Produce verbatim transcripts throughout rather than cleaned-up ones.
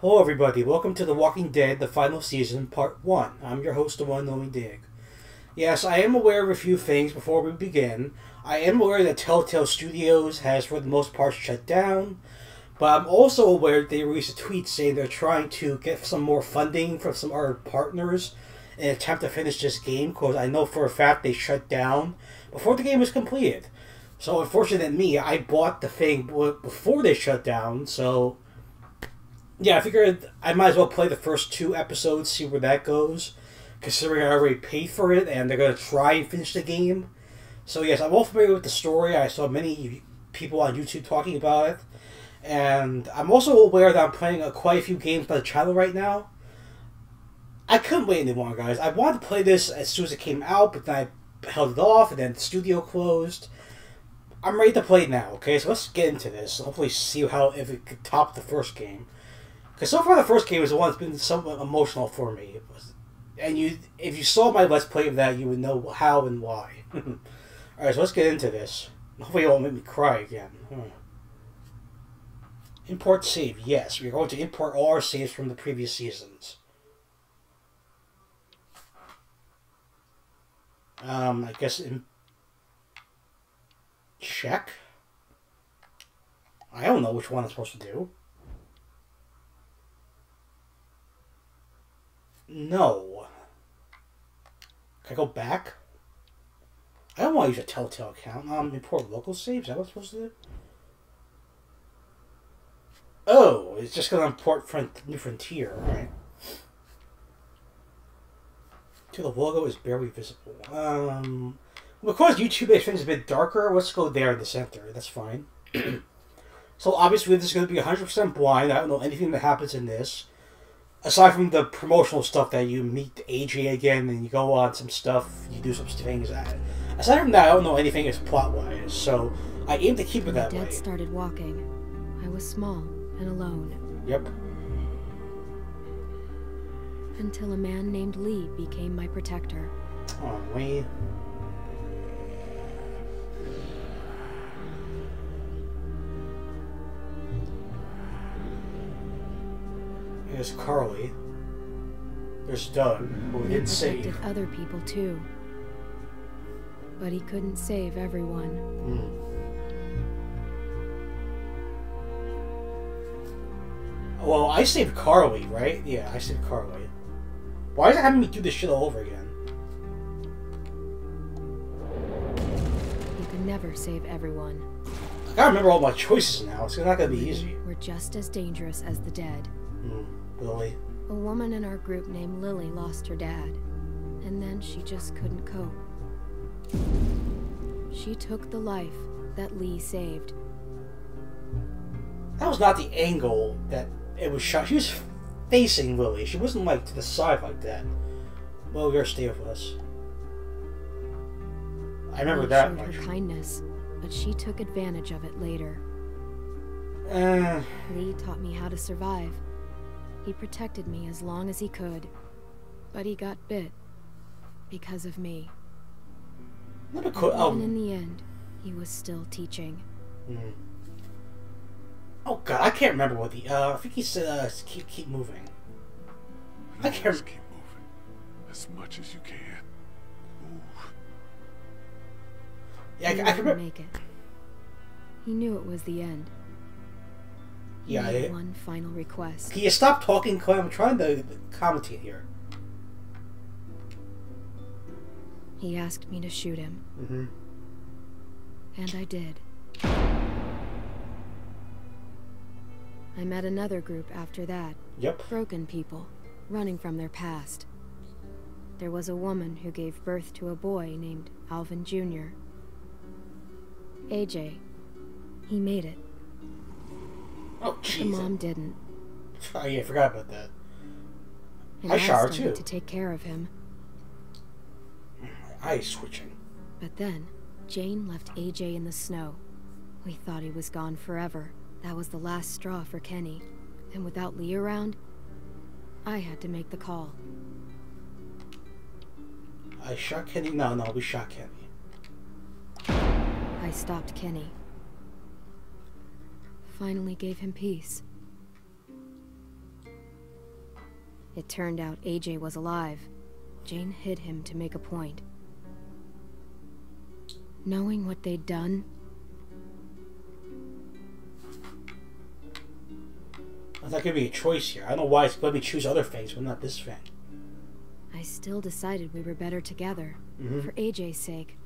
Hello everybody, welcome to The Walking Dead, The Final Season, Part one. I'm your host, the one and only Dig. Yes, I am aware of a few things before we begin. I am aware that Telltale Studios has, for the most part, shut down, but I'm also aware that they released a tweet saying they're trying to get some more funding from some other partners in an attempt to finish this game, because I know for a fact they shut down before the game was completed. So, unfortunately, me, I bought the thing before they shut down, so... yeah, I figured I might as well play the first two episodes, see where that goes, considering I already paid for it, and they're going to try and finish the game. So yes, I'm all familiar with the story. I saw many people on YouTube talking about it, and I'm also aware that I'm playing uh, quite a few games by the channel right now. I couldn't wait any longer, guys. I wanted to play this as soon as it came out, but then I held it off, and then the studio closed. I'm ready to play it now, okay? So let's get into this, hopefully see how if it could top the first game. Because so far the first game is the one that's been somewhat emotional for me. It was, and you, if you saw my Let's Play of that, you would know how and why. Alright, so let's get into this. Hopefully it won't make me cry again. Hmm. Import save, yes. We're going to import all our saves from the previous seasons. Um, I guess... in... check? I don't know which one I'm supposed to do. No. Can I go back? I don't want to use a Telltale account. Um, import local saves? Is that what I'm supposed to do? Oh, it's just going to import front, New Frontier. Alright. Dude, the logo is barely visible. Um, well, because YouTube is a bit darker, let's go there in the center. That's fine. So, obviously, this is going to be one hundred percent blind. I don't know anything that happens in this. Aside from the promotional stuff that you meet A J again and you go on some stuff, you do some things. Aside from that, I don't know anything as plot-wise, so I aim to keep it that way. When the dead started walking, I was small and alone. Yep. Until a man named Lee became my protector. Oh, Lee. There's Carly. There's Doug, who we didn't save. He protected other people too, but he couldn't save everyone. Mm. Well, I saved Carly, right? Yeah, I saved Carly. Why is it having me do this shit all over again? You can never save everyone. I gotta remember all my choices now. It's not gonna be easy. We're just as dangerous as the dead. Mm, Lily. A woman in our group named Lily lost her dad, and then she just couldn't cope. She took the life that Lee saved. That was not the angle that it was shot. She was facing Lily. She wasn't like to the side like that. Well, you're stay with us. I remember Lee that. Showed much. Her kindness, but she took advantage of it later. Uh... Lee taught me how to survive. He protected me as long as he could, but he got bit because of me. What a cool. Oh. And in the end, he was still teaching. Mm. Oh God, I can't remember what the. Uh, I think he said, uh, "Keep, keep moving." You I can't. Keep moving as much as you can. Move. Yeah, he I, I can remember. Make it. He knew it was the end. Yeah. I, one final request. Can you stop talking, Clay? I'm trying to commentate here. He asked me to shoot him. Mm-hmm. And I did. I met another group after that. Yep. Broken people, running from their past. There was a woman who gave birth to a boy named Alvin Junior A J. He made it. Oh, jeez. Mom didn't. Oh yeah, I forgot about that. And I shot her too. To take care of him. My eyes switching. But then, Jane left A J in the snow. We thought he was gone forever. That was the last straw for Kenny. And without Lee around, I had to make the call. I shot Kenny. No, no, we shot Kenny. I stopped Kenny. Finally gave him peace. It turned out A J was alive. Jane hid him to make a point. Knowing what they'd done... I thought it could be a choice here. I don't know why it's let me choose other things, but not this thing. I still decided we were better together, mm-hmm. for A J's sake.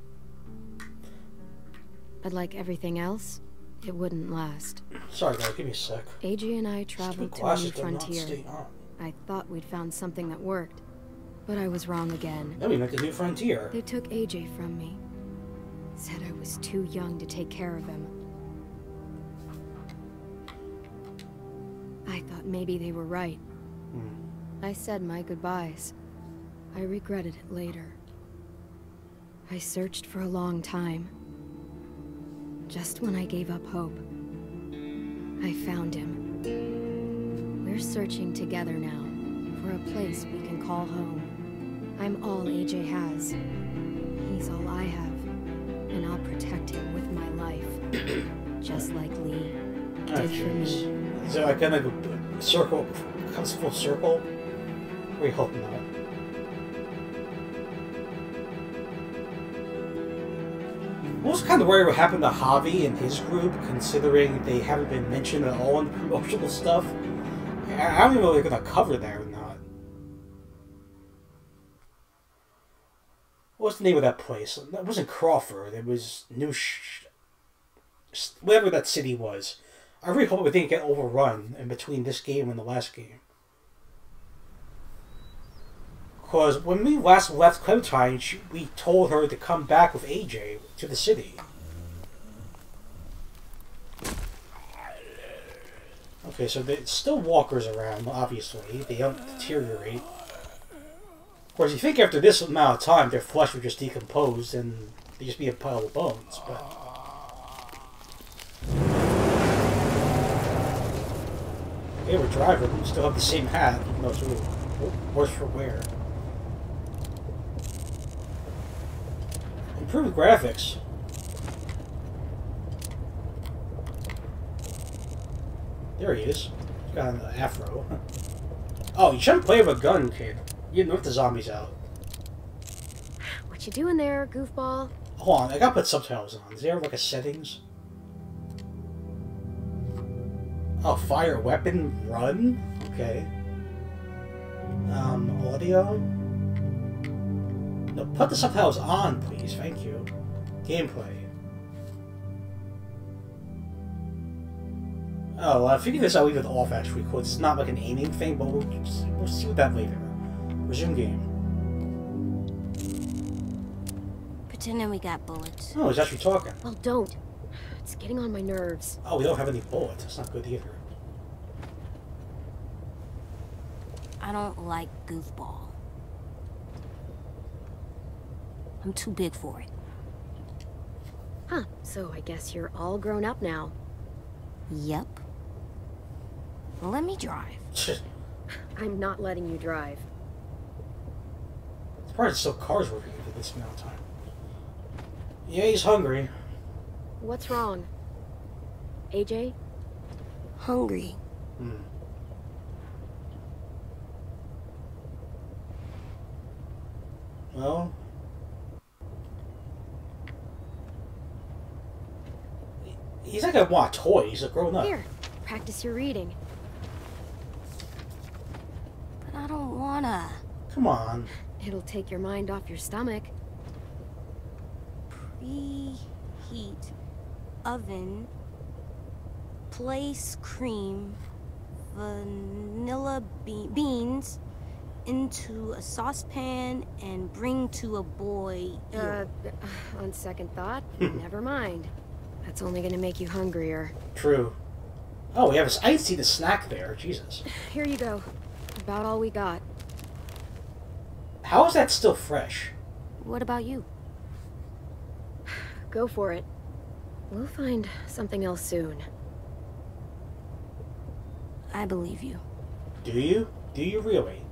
But like everything else, it wouldn't last. Sorry, guys, give me a sec. A J and I traveled to New Frontier. I thought we'd found something that worked, but I was wrong again. Then we went to New Frontier. They took A J from me. Said I was too young to take care of him. I thought maybe they were right. Mm. I said my goodbyes. I regretted it later. I searched for a long time. Just when I gave up hope, I found him. We're searching together now for a place we can call home. I'm all A J has. He's all I have. And I'll protect him with my life. Just like Lee did oh, for me. So I kind of circle, comes full circle? We hope not. I was kind of worried what happened to Javi and his group, considering they haven't been mentioned at all in the promotional stuff. I don't even know if they're going to cover that or not. What's the name of that place? That wasn't Crawford. It was New... Sh whatever that city was. I really hope we didn't get overrun in between this game and the last game. Because when we last left Clementine, she, we told her to come back with A J to the city. Okay, so there's still walkers around, obviously. They don't deteriorate. Of course, you think after this amount of time, their flesh would just decompose and they'd just be a pile of bones, but... They were driving, but still have the same hat, even though it's really worse for wear. Improved graphics. There he is. He's got an afro. Oh, you shouldn't play with a gun, kid. You didn't knock the zombies out. What you doing there, goofball? Hold on, I gotta put subtitles on. Is there like a settings? Oh, fire weapon run? Okay. Um, audio? No, put the subtitles on, please. Thank you. Gameplay. Oh, well, I figured this out even off, actually, because cool. It's not like an aiming thing, but we'll, just, we'll see that later. Resume game. Pretending we got bullets. Oh, he's actually talking. Well, don't. It's getting on my nerves. Oh, we don't have any bullets. That's not good either. I don't like goofball. I'm too big for it. Huh, so I guess you're all grown up now. Yep. Well, let me drive. I'm not letting you drive. It's probably still cars working for this amount of time. Yeah, he's hungry. What's wrong? A J? Hungry. Hmm. Well... He's not gonna want a toy, he's a grown up. Here, practice your reading. But I don't wanna. Come on. It'll take your mind off your stomach. Preheat oven, place cream, vanilla be beans into a saucepan and bring to a boil. Uh, on second thought, never mind. That's only going to make you hungrier. True. Oh, we have a, I didn't see the snack there. Jesus. Here you go. About all we got. How is that still fresh? What about you? Go for it. We'll find something else soon. I believe you. Do you? Do you really?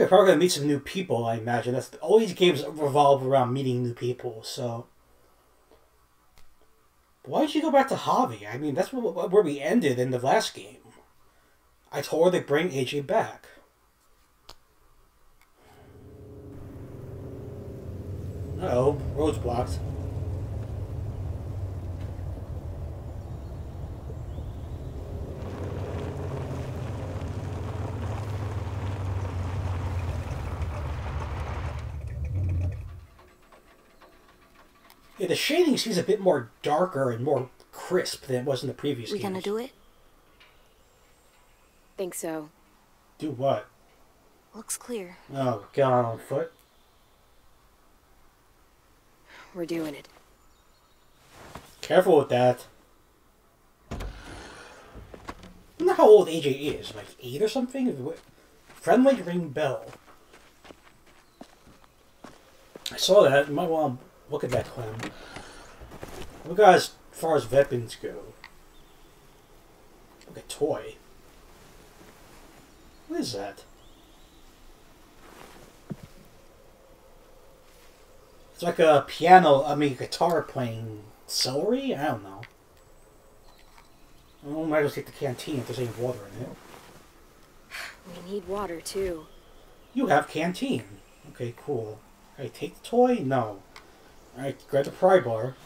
Okay, probably going to meet some new people, I imagine. That's, all these games revolve around meeting new people, so... Why did you go back to Javi? I mean, that's where we ended in the last game. I told her to bring A J back. Uh-oh, road's blocked. Yeah, the shading seems a bit more darker and more crisp than it was in the previous game. We gonna do it? Think so. Do what? Looks clear. Oh, God, on foot? We're doing it. Careful with that. I don't know how old A J is. Like, eight or something? Friendly ring bell. I saw that. You might want to... Look at that clown. We got as far as weapons go. Like a toy. What is that? It's like a piano, I mean, guitar playing celery? I don't know. I might as well take the canteen if there's any water in it. We need water too. You have canteen. Okay, cool. Alright, take the toy? No. Alright, grab the pry bar.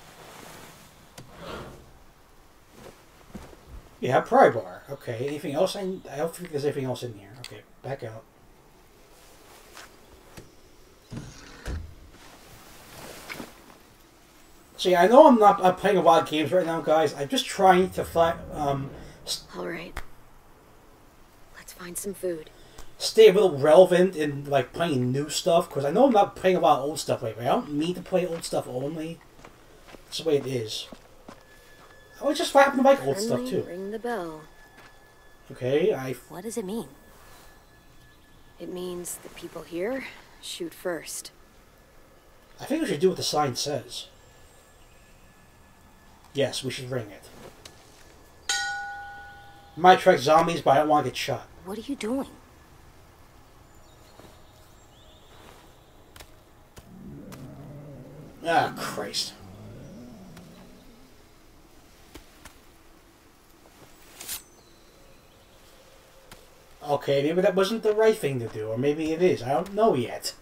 Yeah, pry bar. Okay, anything else? I, I don't think there's anything else in here. Okay, back out. See, I know I'm not I'm playing a lot of games right now, guys. I'm just trying to find... Um, Alright. Let's find some food. Stay a little relevant in, like, playing new stuff. Because I know I'm not playing a lot of old stuff lately. I don't need to play old stuff only. That's the way it is. I was just laughing about old stuff, too. Ring the bell. Okay, I... What does it mean? It means the people here shoot first. I think we should do what the sign says. Yes, we should ring it. Might attract zombies, but I don't want to get shot. What are you doing? Ah, Christ. Okay, maybe that wasn't the right thing to do, or maybe it is. I don't know yet.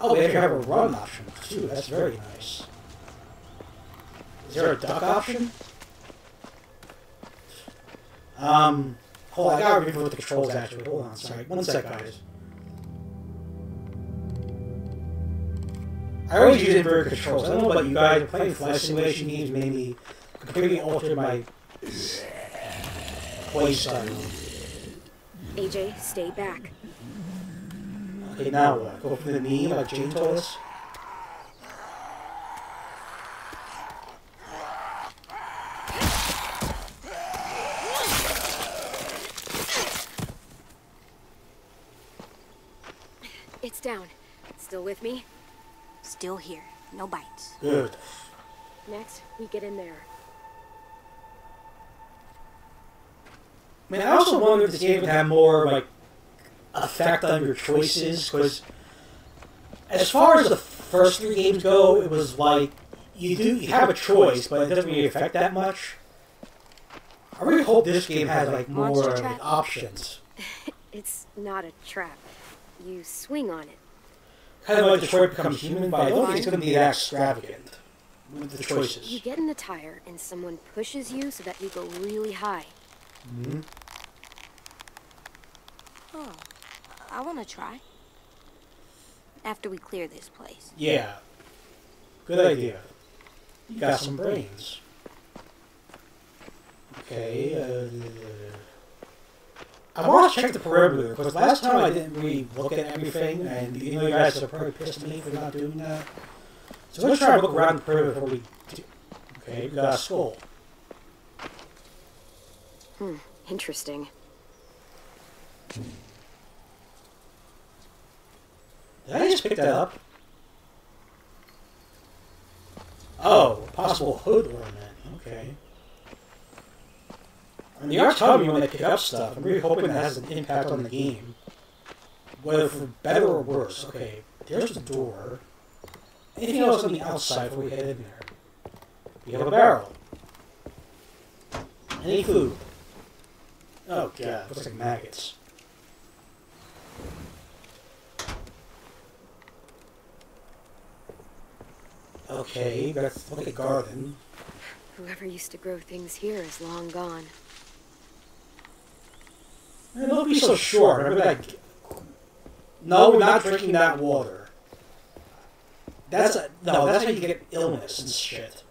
Oh, they have a run option, too. That's very nice. Is there a duck option? Um, hold on, I gotta remember what the controls actually. Hold on, sorry. One sec, guys. I always use inverted controls. I don't know about you guys, playing flight simulation games made me completely alter my playstyle. A J, stay back. Okay, now what? Go for the knee like Jane told us? It's down. Still with me? Still here. No bites. Good. Next, we get in there. Man, I also wonder if this game would have more, like, effect on your choices, because as far as the first three games go, it was like, you do you have a choice, but it doesn't really affect that much. I really hope this game has, like, more like, options. It's not a trap. You swing on it. Kind of like Detroit Becomes Human, but I don't think it's going to be that extravagant with the choices. You get in the tire, and someone pushes you so that you go really high. Mm-hmm. Oh, I want to try. After we clear this place. Yeah. Good idea. You got some brains. Okay, uh... I want to check the perimeter, because last time I didn't really look at everything, and you know you guys are probably pissed at me for not doing that. So let's try to look around the perimeter before we do. Okay, we got a skull. Hmm, interesting. Did I just pick that up? Oh, possible hood ornament. Okay. And they are telling me when they pick up stuff. I'm really hoping that has an impact on the game. Whether for better or worse. Okay, there's the door. Anything else on the outside before we head in there? We have a barrel. Any food? Oh god, looks like maggots. Okay, that's like a garden. Whoever used to grow things here is long gone. Man, don't be so sure. Remember that? No, we're not drinking that water. That's a, no. That's how you get illness and shit.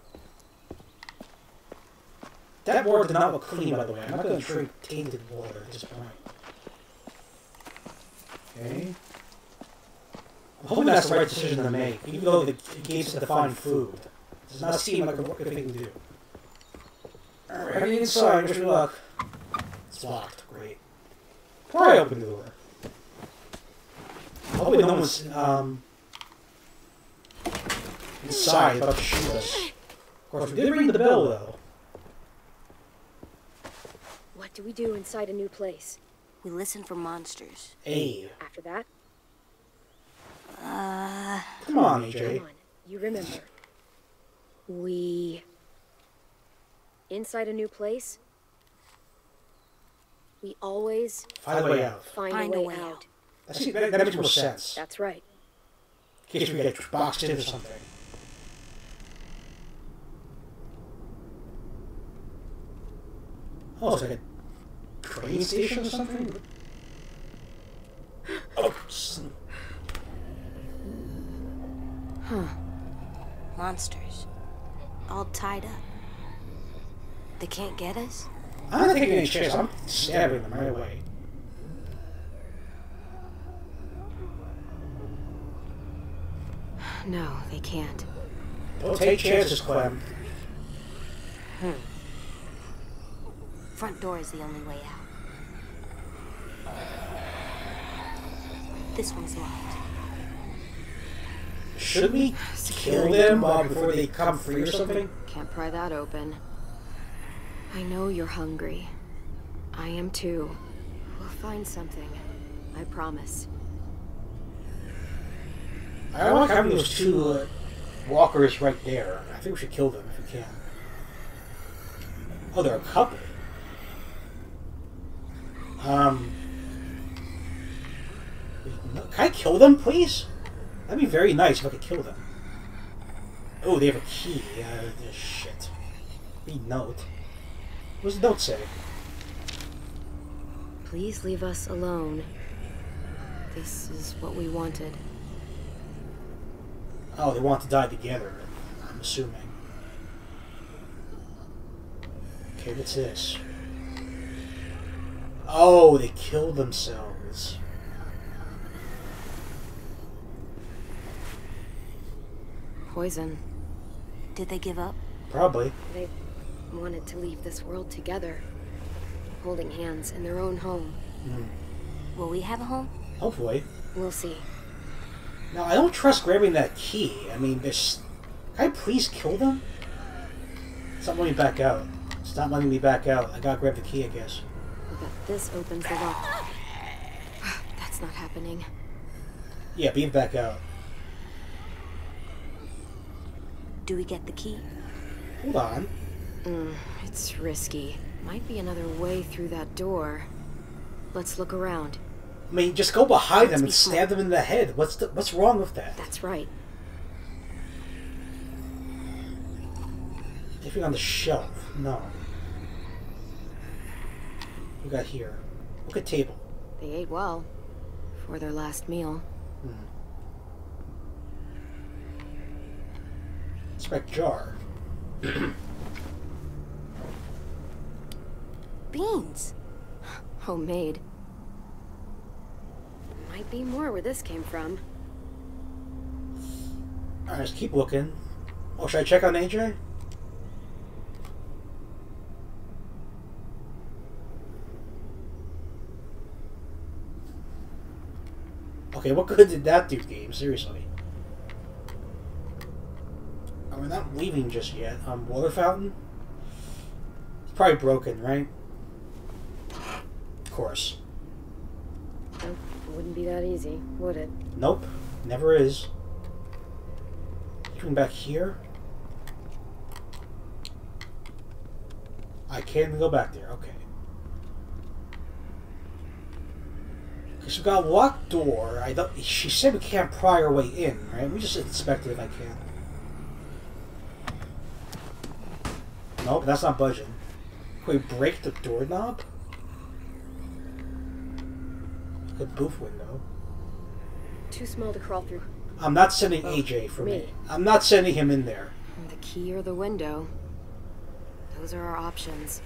That water did not look clean, by the way. I'm not going to drink tainted water at this point. Okay. I'm hoping that's the right decision to make, even though the game's to define food. It does not seem like a good thing to do. Alright, heading inside. Wish me luck. It's locked. Great. Probably open the door. Hopefully no one's um, inside about to shoot us. Of course, we did ring the bell, though. What do we do inside a new place? We listen for monsters. Hey. After that? Uh... Come on, A J. Come on. You remember. We... Inside a new place? We always... Find a way out. Find, find a way, way out. out. That, seems, that, that makes more sense. That's right. In case we get boxed in or something. Oh, it's like a... train station or something? Oh, huh. Monsters. All tied up. They can't get us? I'm not taking any chance. I'm stabbing them right away. No, they can't. Don't take chances, Clem. Hmm. Front door is the only way out. This one's locked. Should we kill them before they come free or something? Can't pry that open. I know you're hungry. I am too. We'll find something. I promise. I don't like having those two uh, walkers right there. I think we should kill them if we can. Oh, they're a couple. Um... Can I kill them, please? That'd be very nice if I could kill them. Oh, they have a key. Uh, this shit. The note. What does the note say? Please leave us alone. This is what we wanted. Oh, they want to die together, I'm assuming. Okay, what's this? Oh, they killed themselves. Poison. Did they give up? Probably. They wanted to leave this world together, holding hands in their own home. Mm. Will we have a home? Hopefully. We'll see. Now, I don't trust grabbing that key. I mean, there's... Can I please kill them? It's not letting me back out. It's not letting me back out. I gotta grab the key, I guess. But this opens the lock. That's not happening. Yeah, beam back out. Do we get the key? Hold on. Mm, it's risky. Might be another way through that door. Let's look around. I mean, just go behind them and stab them in the head. What's the, what's wrong with that? That's right. Anything on the shelf? No. We got here. Look at table. They ate well for their last meal. Hmm. Inspect jar. Beans. Homemade. Might be more where this came from. Alright, let's keep looking. Oh, should I check on A J? Okay, what good did that do, game? Seriously. We're not leaving just yet. Um, water fountain? It's probably broken, right? course. Nope. It wouldn't be that easy, would it? Nope. Never is. Even back here. I can't even go back there. Okay. Because we got a locked door. I don't, she said we can't pry our way in, right? Let me just inspect it if I can. Nope, that's not budging. Can we break the doorknob? The booth window. Too small to crawl through. I'm not sending oh, A J for me. me. I'm not sending him in there. The key or the window. Those are our options.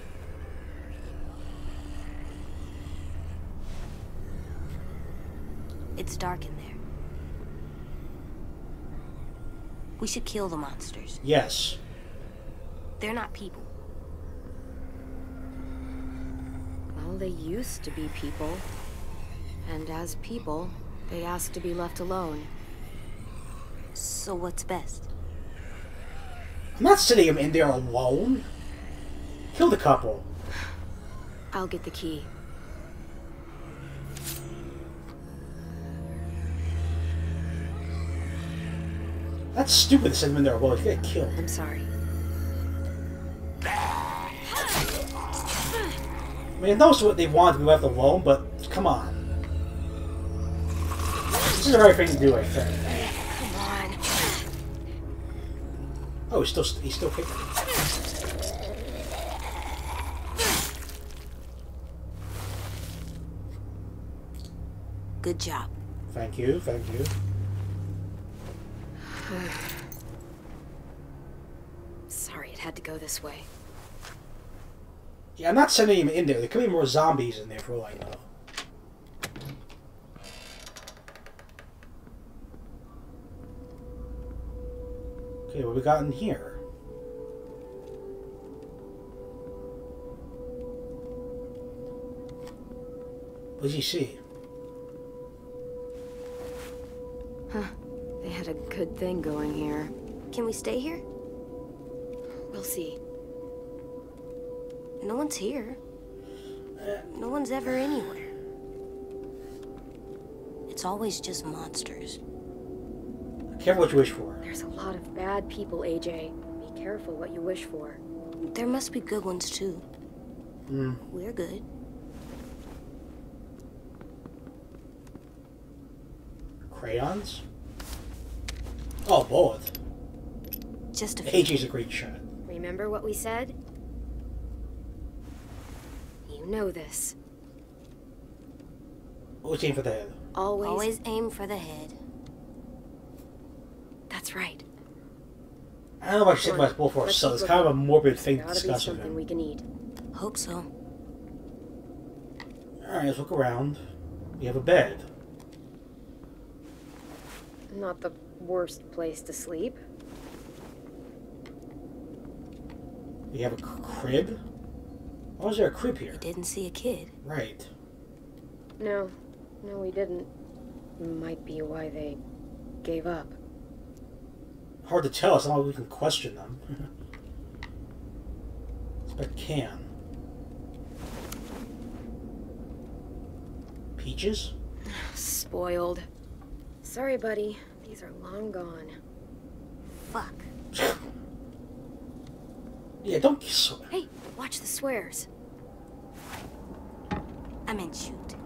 It's dark in there. We should kill the monsters. Yes. They're not people. Well, they used to be people. And as people, they ask to be left alone. So what's best? I'm not sitting him in there alone. Kill the couple. I'll get the key. That's stupid to send him in there alone. You get killed. I'm sorry. I mean, I know it's what they want to be left alone, but come on. This is the right thing to do, I think. Come on. Oh, he's still he's still kicking. Good job. Thank you, thank you. Sorry, it had to go this way. Yeah, I'm not sending him in there. There could be more zombies in there for all I know. Okay, what we got in here? What does he see? Huh. They had a good thing going here. Can we stay here? We'll see. No one's here. No one's ever anywhere. It's always just monsters. Careful what you wish for. There's a lot of bad people, A J. Be careful what you wish for. There must be good ones, too. Mm. We're good. Crayons? Oh, both. Just a few. A J's a great shot. Remember what we said? You know this. Always aim for the head. Always, Always aim for the head. That's right. I don't know if I should take my bull for so it's kind of a morbid thing to discuss with him. We can eat. Hope so. Alright, let's look around. We have a bed. Not the worst place to sleep. We have a crib? Why was there a crib here? We didn't see a kid. Right. No. No, we didn't. Might be why they gave up. Hard to tell. It's not like we can question them. But can. Peaches? Spoiled. Sorry, buddy. These are long gone. Fuck. Yeah, don't swear. Hey, watch the swears. I mean, shoot.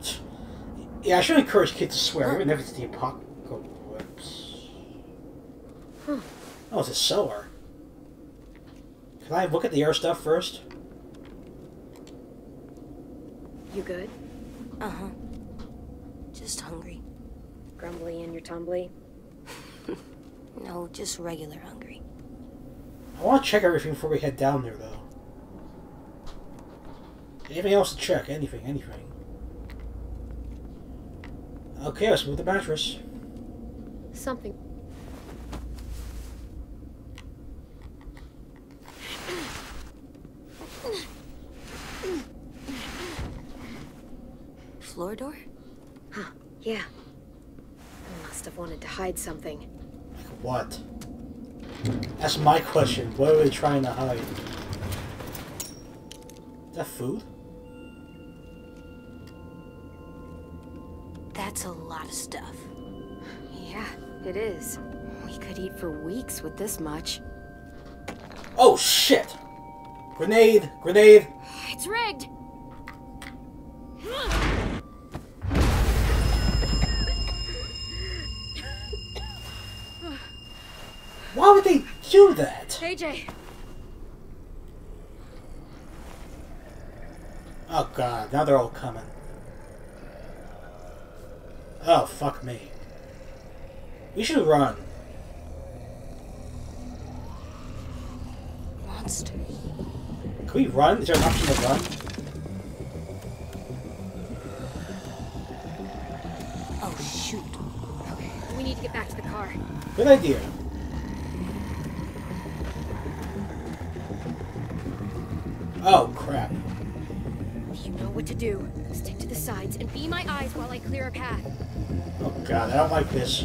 Yeah, I should encourage kids to swear. Even if it's the apocalypse. Huh. Oh, it's a cellar. Can I look at the air stuff first? You good? Uh-huh. Just hungry. Grumbly and your tumbly? No, just regular hungry. I want to check everything before we head down there, though. Anything else to check? Anything, anything. Okay, let's move the mattress. Something... Floor door? Huh, yeah. I must have wanted to hide something. What? That's my question. What are we trying to hide? Is that food? That's a lot of stuff. Yeah, it is. We could eat for weeks with this much. Oh, shit! Grenade! Grenade! It's rigged! Why would they do that? A J! Oh god, now they're all coming. Oh, fuck me. We should run. Monster. Can we run? Is there an option to run? Oh shoot. Okay, we need to get back to the car. Good idea. Oh crap. You know what to do. Stick to the sides and be my eyes while I clear a path. Oh god, I don't like this.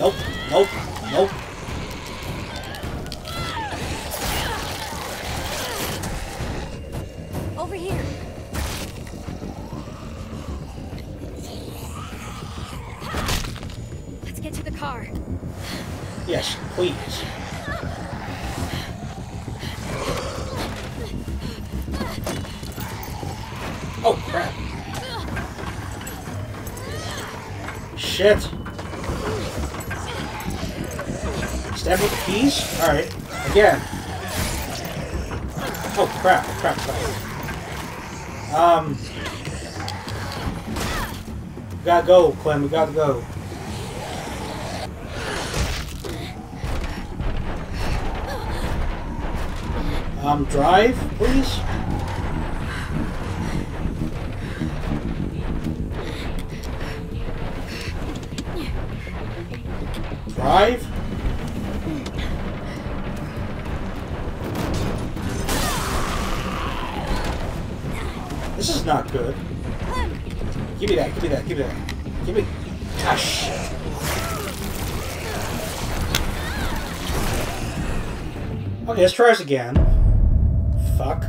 Nope, nope, nope. Over here. Let's get to the car. Yes, please. Oh, crap. Shit. Stab with the keys? Alright. Again. Oh, crap. Crap, crap. Um. We gotta go, Clem. We gotta go. Um, drive, please? Drive? This is not good. Give me that, give me that, give me that. Give me... Ah, shit. Okay, let's try this again. Fuck.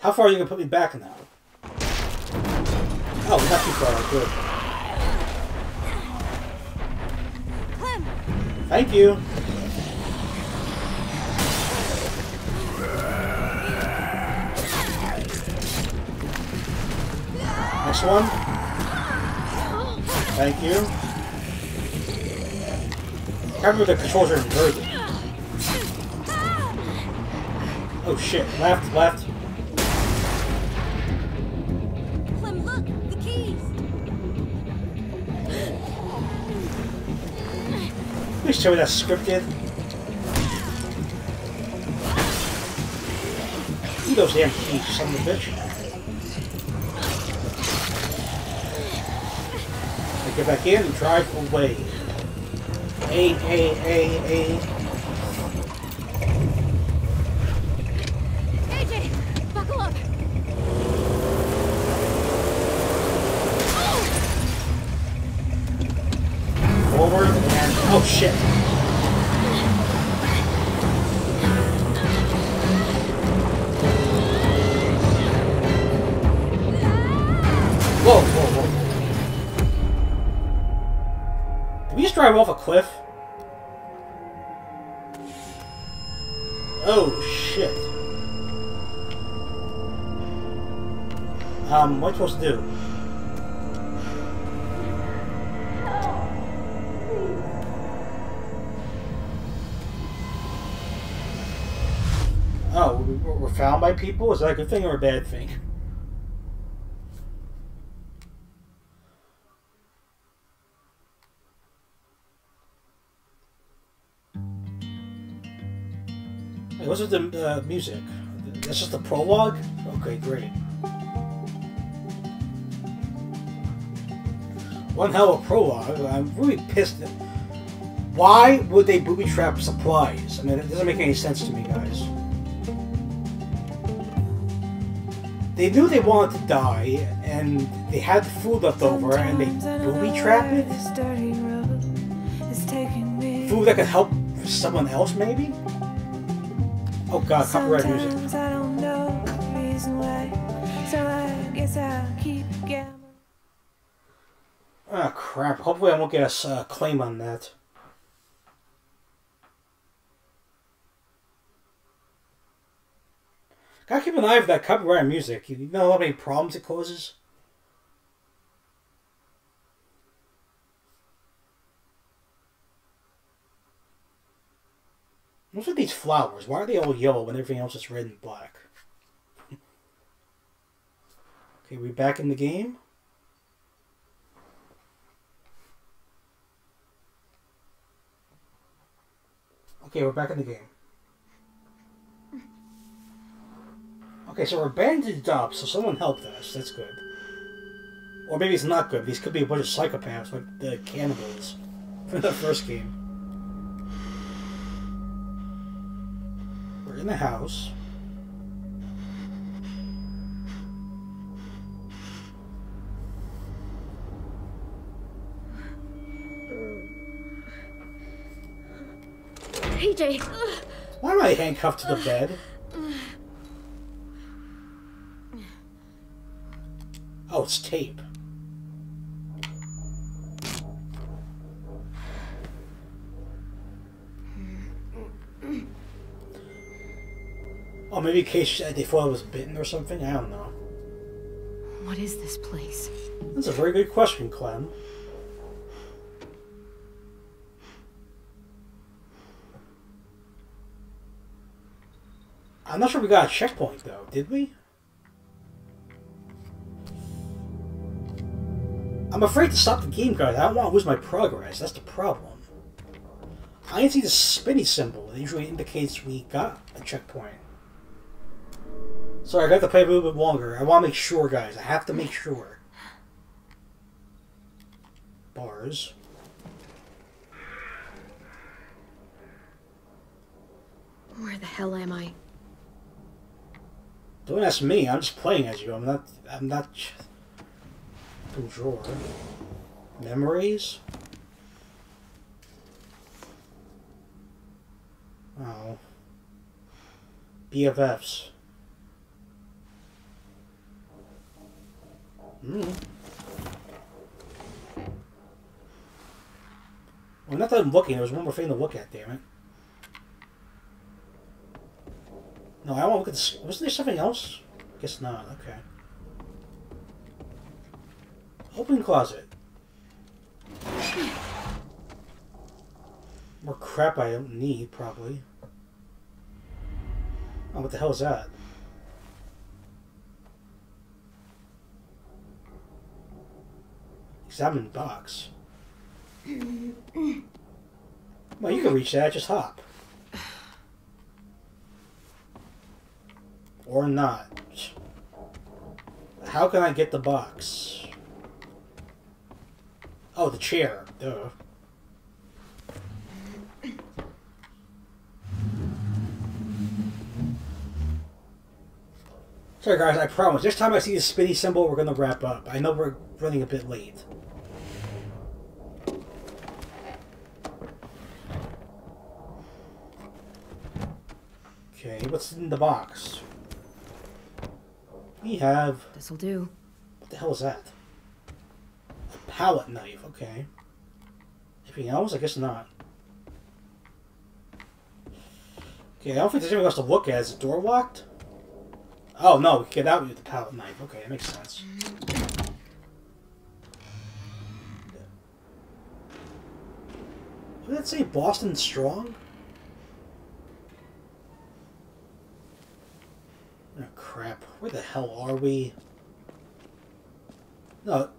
How far are you gonna put me back now? Oh, not too far. Good. Clem. Thank you. Next one. Thank you. I remember the controls are inverted. Oh shit, left, left. Clem, look, the keys. Please tell me that's scripted. Eat those damn keys, son of a bitch. I get back in and drive away. A, A, A, A. Oh shit. Whoa, whoa, whoa. Did we just drive off a cliff? Oh shit. Um, what am I supposed to do? We're found by people? Is that a good thing or a bad thing? Hey, what's with the uh, music? That's just the prologue? Okay, great. One hell of a prologue. I'm really pissed at... Why would they booby trap supplies? I mean, it doesn't make any sense to me, guys. They knew they wanted to die, and they had the food left over, and they booby-trapped it? food that could help someone else, maybe? Oh god, copyright music. Sometimes I don't know the reason why, so I guess I'll keep gambling. Ah, crap. Hopefully I won't get a uh, claim on that. Gotta keep an eye for that copyright music. You know how many problems it causes? What's with these flowers? Why are they all yellow when everything else is red and black? Okay, we back in the game. Okay, we're back in the game. Okay, so we're bandaged up, so someone helped us. That's good. Or maybe it's not good. These could be a bunch of psychopaths, like the cannibals from the first game. In the house. A J! Why am I handcuffed to the bed? Oh, it's tape. Oh, maybe in case they thought I was bitten or something? I don't know. What is this place? That's a very good question, Clem. I'm not sure we got a checkpoint, though. Did we? I'm afraid to stop the game, guys. I don't want to lose my progress. That's the problem. I didn't see the spinny symbol. It usually indicates we got a checkpoint. Sorry, I got to play a little bit longer. I want to make sure, guys. I have to make sure. Bars. Where the hell am I? Don't ask me. I'm just playing as you. I'm not... I'm not... Drawer. Memories? Oh. B F Fs. Mm. Well, not that I'm looking. There was one more thing to look at, damn it. No, I won't look at this. Wasn't there something else? Guess not. Okay. Open closet. More crap I don't need, probably. Oh, what the hell is that? Examine box. Well, you can reach that, just hop. Or not. How can I get the box? Oh, the chair. Duh. Sorry guys, I promise. This time I see the spinny symbol, we're gonna wrap up. I know we're running a bit late. Okay, what's in the box? We have... This'll do. What the hell is that? A palette knife, okay. Anything else? I guess not. Okay, I don't think there's anything else to look at. Is the door locked? Oh no, we can get out with the palette knife. Okay, that makes sense. What did that say? Boston Strong? Oh crap, where the hell are we? No.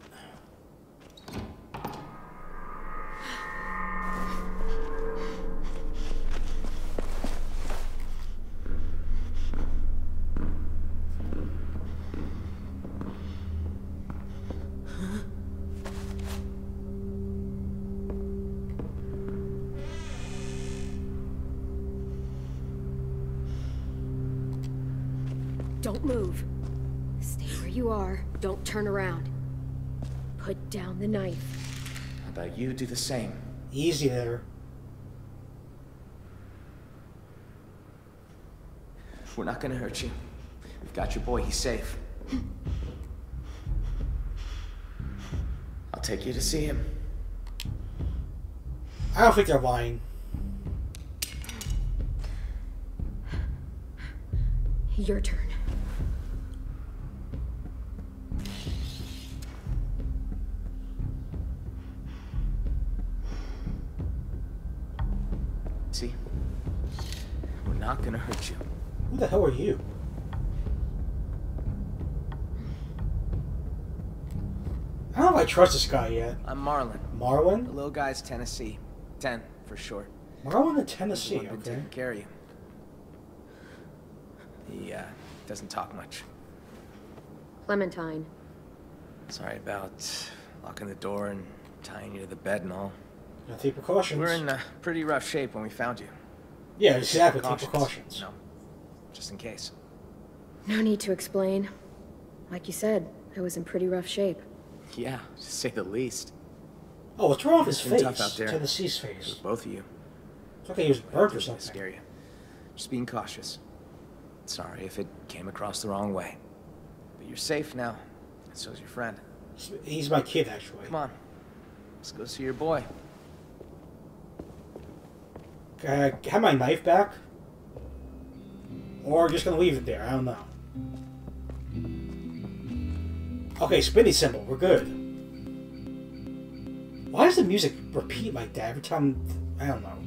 Don't move. Stay where you are. Don't turn around. Put down the knife. How about you do the same? Easy there. We're not gonna hurt you. We've got your boy, he's safe. I'll take you to see him. I don't think they're lying. Your turn. See? We're not gonna hurt you. Who the hell are you? I don't know if I trust this guy yet. I'm Marlon. Marlon? The little guy's Tennessee. Ten, for short. Marlon to Tennessee, okay. Taking care of you. He uh, doesn't talk much. Clementine. Sorry about locking the door and tying you to the bed and all. Now take precautions. We were in uh, pretty rough shape when we found you. Yeah, exactly. Take precautions. No, just in case. No need to explain. Like you said, I was in pretty rough shape. Yeah, to say the least. Oh, what's wrong with his face? Tough out there. Tennessee's face. Both of you. It's like he was burnt or something. Scare you. Just being cautious. Sorry if it came across the wrong way. But you're safe now, and so's your friend. He's my kid, actually. Come on. Let's go see your boy. Can I have my knife back? Or just gonna leave it there? I don't know. Okay, spinny symbol. We're good. Why does the music repeat like that every time? I don't know.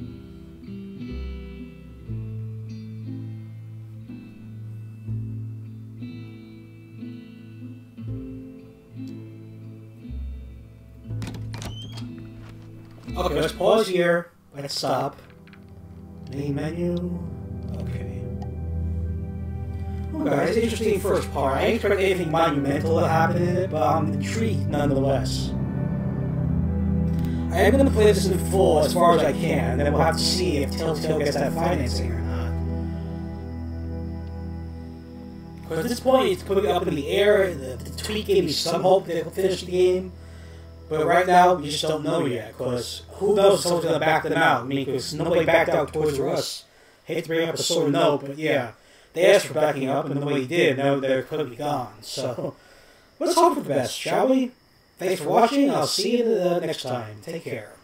Okay, let's pause here. Let's stop. Main menu. Okay. Well, guys, it's an interesting first part. I didn't expect anything monumental to happen in it, but I'm intrigued nonetheless. I am going to play this in full as far as I can, and then we'll have to see if Telltale gets that financing or not. Because at this point, it's putting it up in the air. The, the tweet gave me some hope that they'll finish the game. But right now, we just don't know yet, because who knows who's going to back them out. I mean, because nobody backed out towards us. Hate to bring up a sore note, but yeah. They asked for backing up, and nobody did. Now they're clearly gone. So, let's hope for the best, shall we? Thanks for watching. I'll see you the next time. Take care.